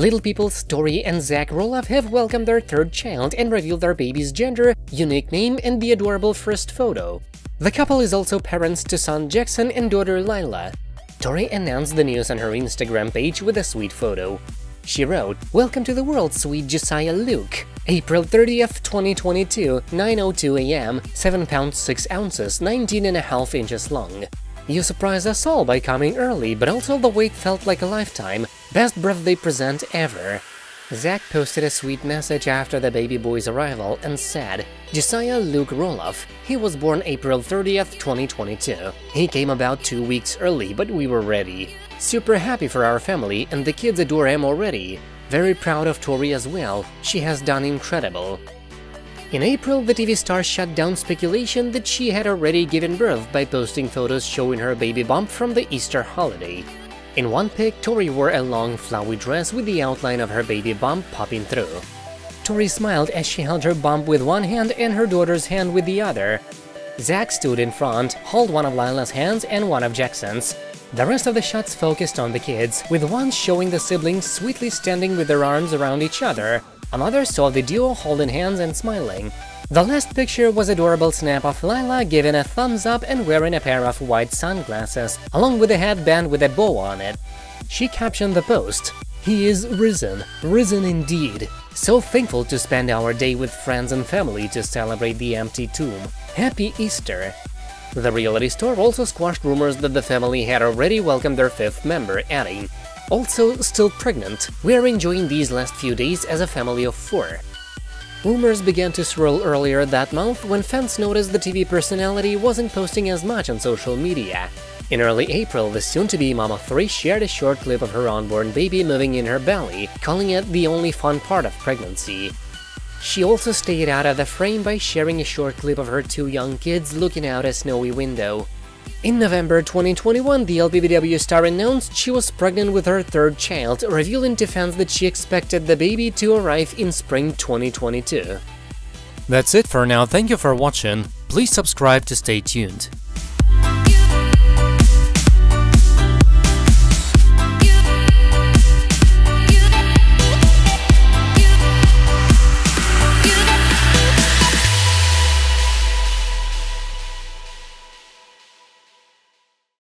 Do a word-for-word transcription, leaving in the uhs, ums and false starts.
Little People's Tori and Zach Roloff have welcomed their third child and revealed their baby's gender, unique name, and the adorable first photo. The couple is also parents to son Jackson and daughter Lilah. Tori announced the news on her Instagram page with a sweet photo. She wrote, "Welcome to the world, sweet Josiah Luke. April thirtieth, twenty twenty-two, nine oh two a m, seven pounds six ounces, nineteen and a half inches long. You surprised us all by coming early, but also the wait felt like a lifetime. Best birthday present ever." Zach posted a sweet message after the baby boy's arrival and said, "Josiah Luke Roloff. He was born April thirtieth, twenty twenty-two. He came about two weeks early, but we were ready. Super happy for our family, and the kids adore him already. Very proud of Tori as well. She has done incredible." In April, the T V star shut down speculation that she had already given birth by posting photos showing her baby bump from the Easter holiday. In one pic, Tori wore a long, flowy dress with the outline of her baby bump popping through. Tori smiled as she held her bump with one hand and her daughter's hand with the other. Zach stood in front, held one of Lilah's hands and one of Jackson's. The rest of the shots focused on the kids, with one showing the siblings sweetly standing with their arms around each other. Another saw the duo holding hands and smiling. The last picture was an adorable snap of Lilah giving a thumbs up and wearing a pair of white sunglasses, along with a headband with a bow on it. She captioned the post, "He is risen, risen indeed. So thankful to spend our day with friends and family to celebrate the empty tomb. Happy Easter." The reality star also squashed rumors that the family had already welcomed their fifth member, adding, "Also, still pregnant, we are enjoying these last few days as a family of four." Rumors began to swirl earlier that month when fans noticed the T V personality wasn't posting as much on social media. In early April, the soon-to-be mom of three shared a short clip of her unborn baby moving in her belly, calling it the only fun part of pregnancy. She also stayed out of the frame by sharing a short clip of her two young kids looking out a snowy window. In November twenty twenty-one, the L P B W star announced she was pregnant with her third child, revealing to fans that she expected the baby to arrive in spring twenty twenty-two. That's it for now. Thank you for watching. Please subscribe to stay tuned.